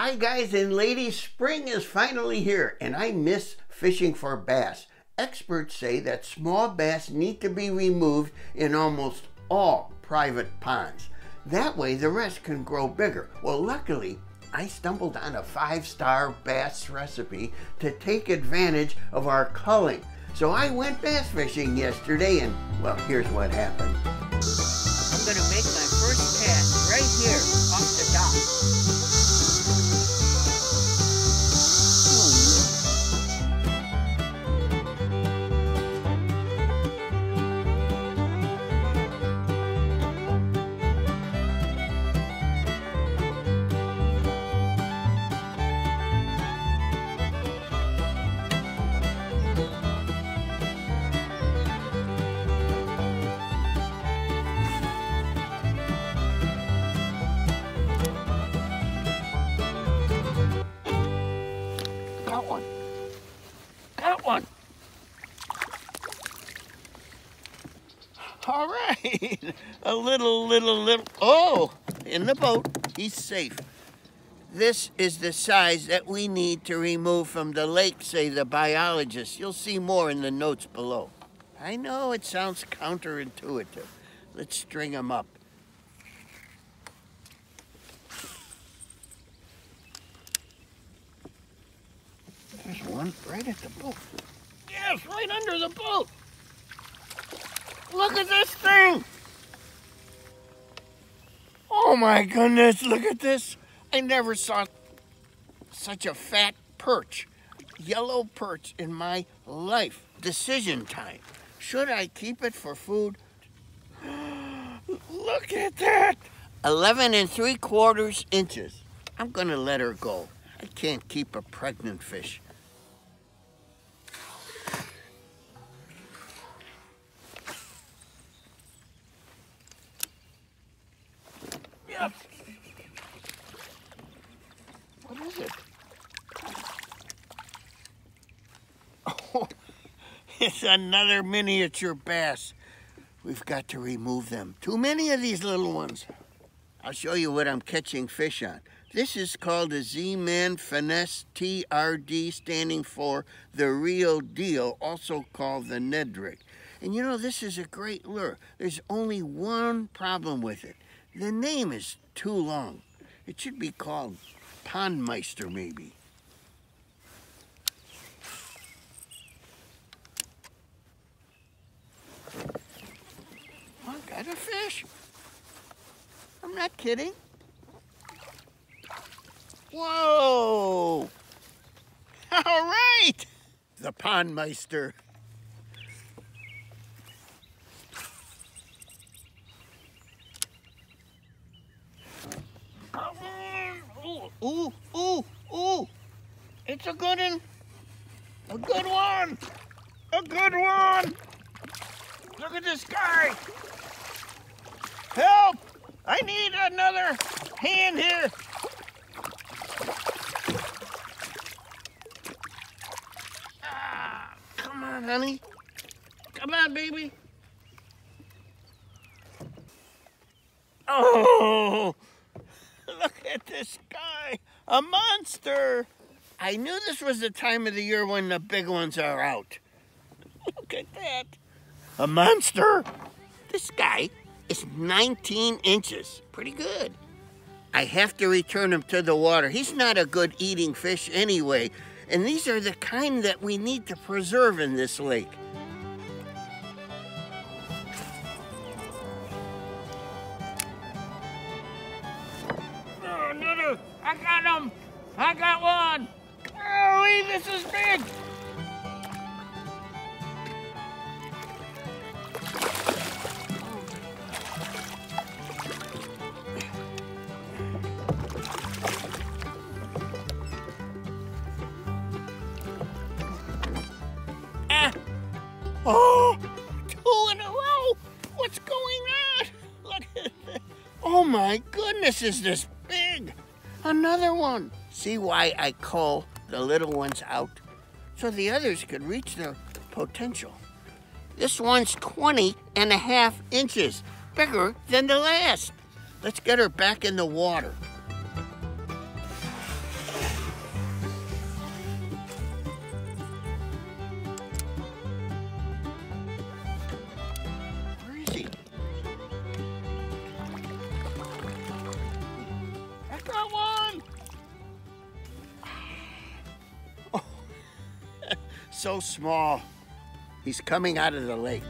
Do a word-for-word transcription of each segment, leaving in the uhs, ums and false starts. Hi guys and ladies, spring is finally here and I miss fishing for bass. Experts say that small bass need to be removed in almost all private ponds. That way the rest can grow bigger. Well, luckily I stumbled on a five-star bass recipe to take advantage of our culling. So I went bass fishing yesterday and well, here's what happened. I'm going to make my first cast right here off the dock. One. All right, a little, little, little, oh, in the boat, he's safe. This is the size that we need to remove from the lake, say the biologists. You'll see more in the notes below. I know it sounds counterintuitive. Let's string them up. There's one right at the boat. Yes, right under the boat. Look at this thing. Oh my goodness, look at this. I never saw such a fat perch, yellow perch in my life. Decision time. Should I keep it for food? Look at that. eleven and three quarters inches. I'm gonna let her go. I can't keep a pregnant fish. Yep. What is it? Oh, it's another miniature bass. We've got to remove them. Too many of these little ones. I'll show you what I'm catching fish on. This is called a Z-Man Finesse T R D, standing for the real deal, also called the Nedric. And you know, this is a great lure. There's only one problem with it. The name is too long. It should be called Pondmeister, maybe. I got a fish. I'm not kidding. Whoa! All right! The Pondmeister. Ooh, ooh, ooh! It's a good one! A good one! A good one! Look at this guy! Help! I need another hand here! Ah, come on, honey. Come on, baby. Oh! Look at this guy, a monster. I knew this was the time of the year when the big ones are out. Look at that, a monster. This guy is nineteen inches, pretty good. I have to return him to the water. He's not a good eating fish anyway, and these are the kind that we need to preserve in this lake. I got him! I got one! Oh, this is big! Ah! Oh! Two in a row! What's going on? Look at that! Oh my goodness, is this big! Another one. See why I cull the little ones out? So the others could reach their potential. This one's twenty and a half inches, bigger than the last. Let's get her back in the water. so small, he's coming out of the lake.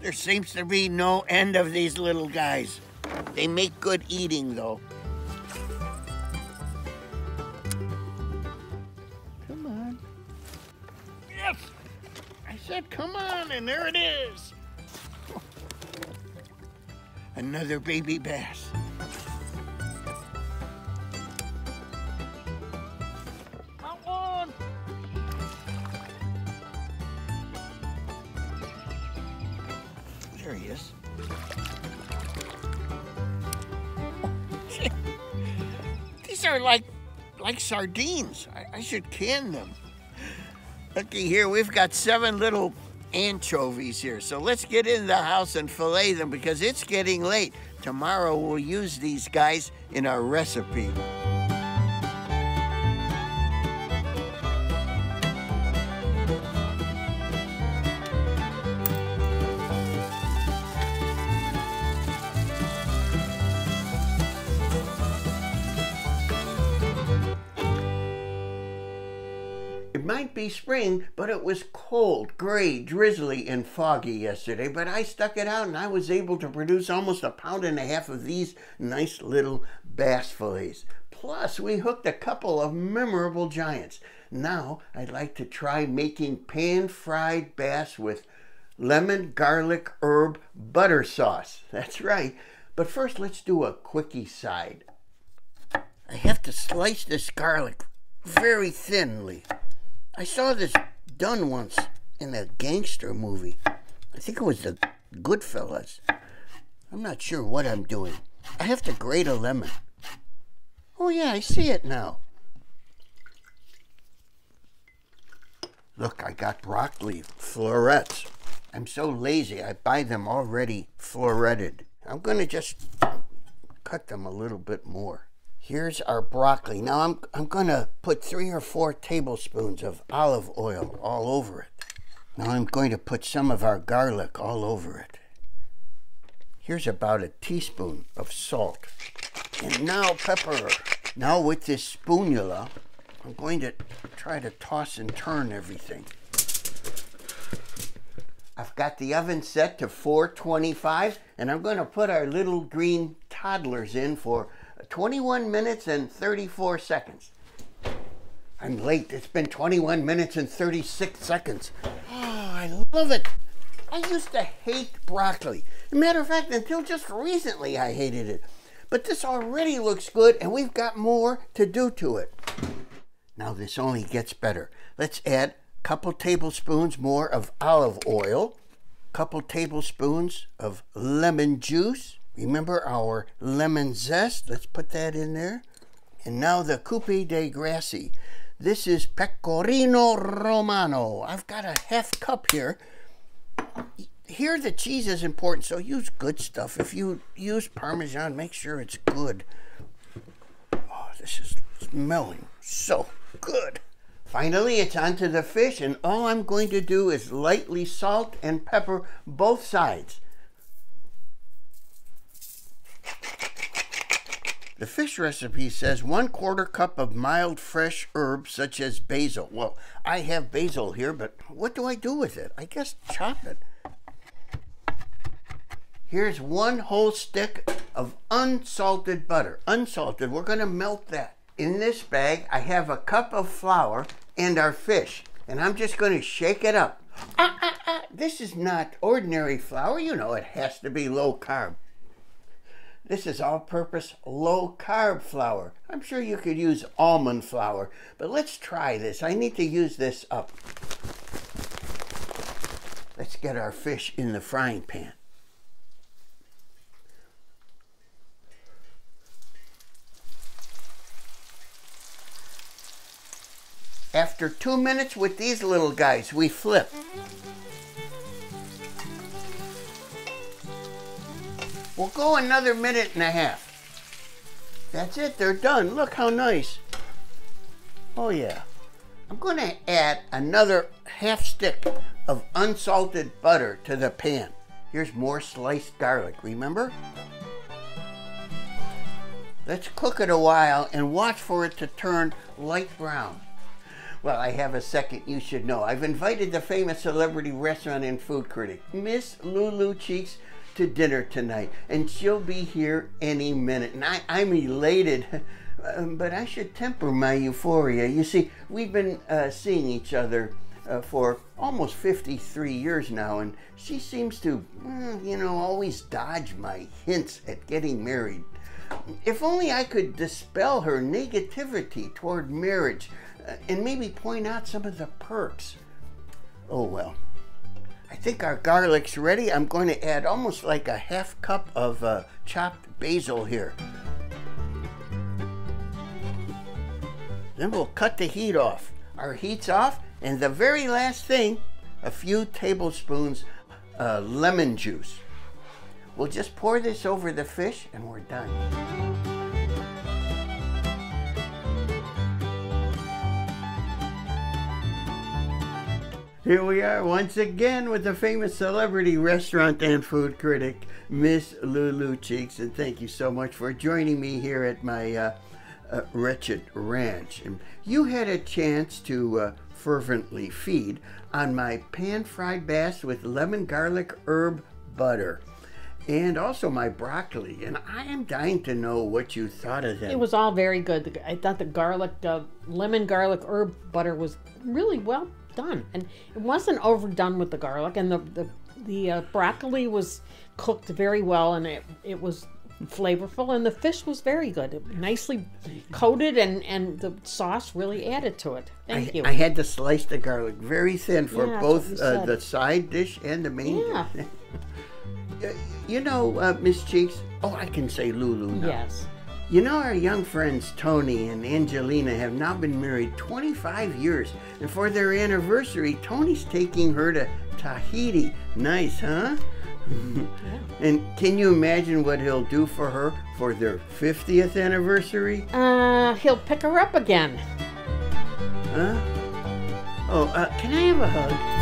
There seems to be no end of these little guys. They make good eating, though. Come on. Yes! I said come on, and there it is. Another baby bass. There he is. These are like like sardines. I, I should can them. Looky here, we've got seven little anchovies here. So let's get in the house and fillet them because it's getting late. Tomorrow we'll use these guys in our recipe. It might be spring, but it was cold, gray, drizzly, and foggy yesterday, but I stuck it out and I was able to produce almost a pound and a half of these nice little bass fillets. Plus, we hooked a couple of memorable giants. Now, I'd like to try making pan-fried bass with lemon, garlic, herb, butter sauce. That's right. But first, let's do a quickie side. I have to slice this garlic very thinly. I saw this done once in a gangster movie. I think it was the Goodfellas. I'm not sure what I'm doing. I have to grate a lemon. Oh yeah, I see it now. Look, I got broccoli florets. I'm so lazy, I buy them already floretted. I'm gonna just cut them a little bit more. Here's our broccoli. Now I'm, I'm gonna put three or four tablespoons of olive oil all over it. Now I'm going to put some of our garlic all over it. Here's about a teaspoon of salt. And now pepper. Now with this spoonula, I'm going to try to toss and turn everything. I've got the oven set to four twenty-five, and I'm gonna put our little green toddlers in for twenty-one minutes and thirty-four seconds. I'm late. It's been twenty-one minutes and thirty-six seconds. Oh, I love it. I used to hate broccoli. As a matter of fact, until just recently I hated it. But this already looks good and we've got more to do to it. Now this only gets better. Let's add a couple tablespoons more of olive oil, a couple tablespoons of lemon juice. Remember our lemon zest? Let's put that in there. And now the coupe de grassi. This is pecorino romano. I've got a half cup here. Here the cheese is important, so use good stuff. If you use Parmesan, make sure it's good. Oh, this is smelling so good. Finally, it's onto the fish, and all I'm going to do is lightly salt and pepper both sides. The fish recipe says one quarter cup of mild fresh herbs such as basil. Well, I have basil here, but what do I do with it? I guess chop it. Here's one whole stick of unsalted butter. Unsalted, we're gonna melt that. In this bag, I have a cup of flour and our fish, and I'm just gonna shake it up. Ah, ah, ah, this is not ordinary flour. You know, it has to be low carb. This is all-purpose low-carb flour. I'm sure you could use almond flour, but let's try this. I need to use this up. Let's get our fish in the frying pan. After two minutes with these little guys, we flip. We'll go another minute and a half. That's it, they're done. Look how nice. Oh yeah. I'm going to add another half stick of unsalted butter to the pan. Here's more sliced garlic, remember? Let's cook it a while and watch for it to turn light brown. Well, I have a second you should know. I've invited the famous celebrity restaurant and food critic, Miss Lulu Cheeks, to dinner tonight, and she'll be here any minute. And I, I'm elated, but I should temper my euphoria. You see, we've been uh, seeing each other uh, for almost fifty-three years now, and she seems to, you know, always dodge my hints at getting married. If only I could dispel her negativity toward marriage uh, and maybe point out some of the perks. Oh well, I think our garlic's ready. I'm going to add almost like a half cup of uh, chopped basil here. Then we'll cut the heat off. Our heat's off, and the very last thing, a few tablespoons uh, lemon juice. We'll just pour this over the fish and we're done. Here we are once again with the famous celebrity restaurant and food critic, Miss Lulu Cheeks, and thank you so much for joining me here at my uh, uh, wretched ranch. And you had a chance to uh, fervently feed on my pan-fried bass with lemon garlic herb butter. And also my broccoli, and I am dying to know what you thought of that. It was all very good. I thought the garlic, uh, lemon garlic herb butter was really well done, and it wasn't overdone with the garlic, and the the, the uh, broccoli was cooked very well, and it it was flavorful, and the fish was very good, nicely coated, and and the sauce really added to it. Thank I, you. I had to slice the garlic very thin for yeah, both uh, the side dish and the main yeah. dish. You know, uh, Miss Cheeks, oh, I can say Lulu now. Yes. You know, our young friends Tony and Angelina have now been married twenty-five years, and for their anniversary, Tony's taking her to Tahiti. Nice, huh? Yeah. And can you imagine what he'll do for her for their fiftieth anniversary? Uh, he'll pick her up again. Huh? Oh, uh, can I have a hug?